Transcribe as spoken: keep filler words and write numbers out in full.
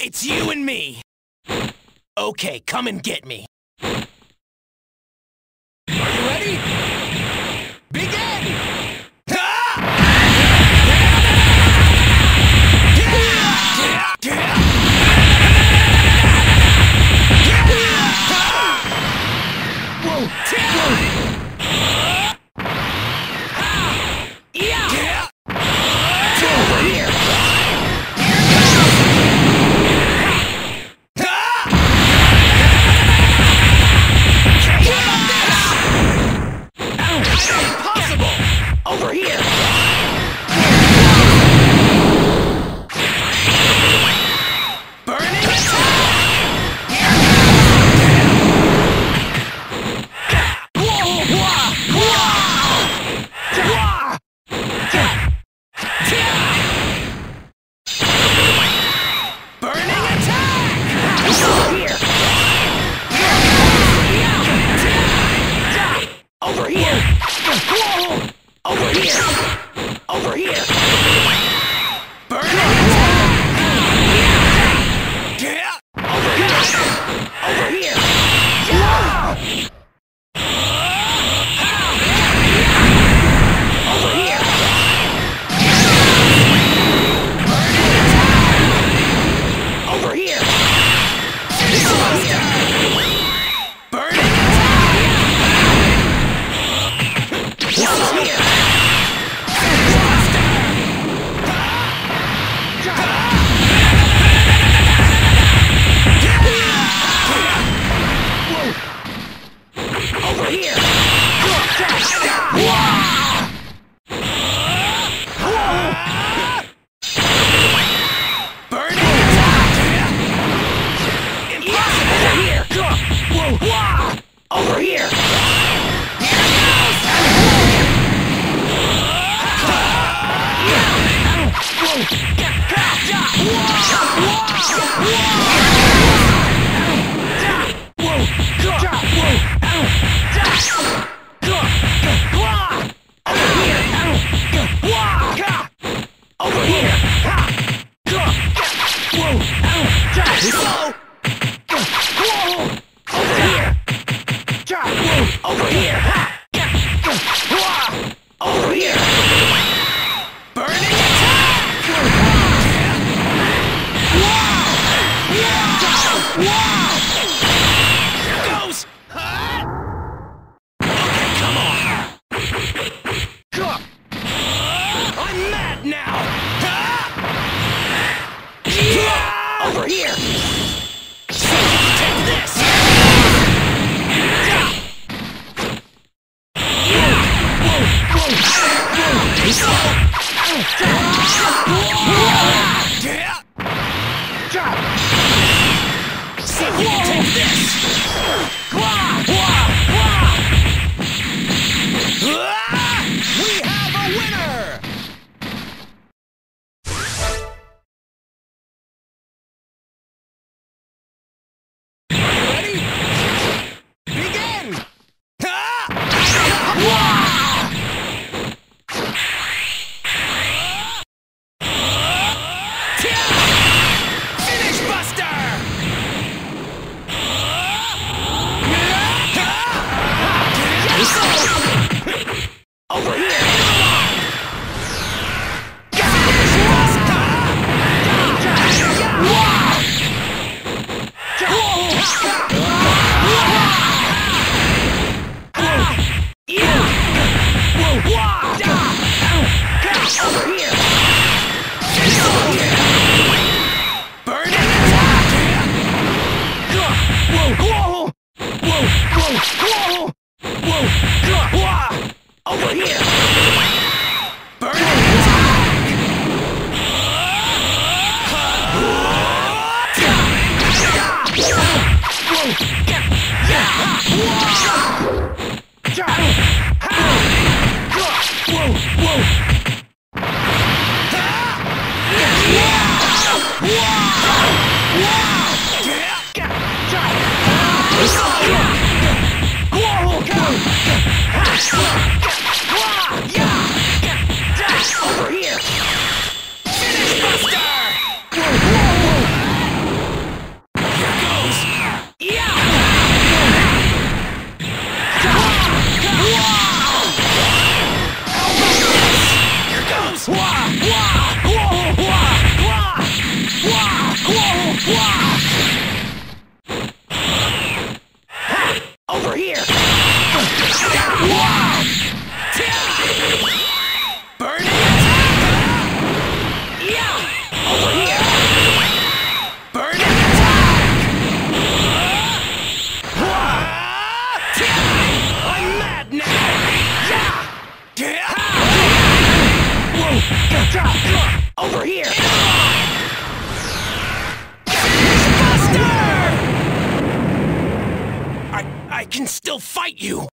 It's you and me! Okay, come and get me. Are you ready? Begin! Over here! Finish Buster! Whoa, whoa, whoa. over here! Wow! Burning attack! Yeah! Over here! Burning attack! Wow! I'm mad now! Yeah! Whoa! Over here! I can still fight you!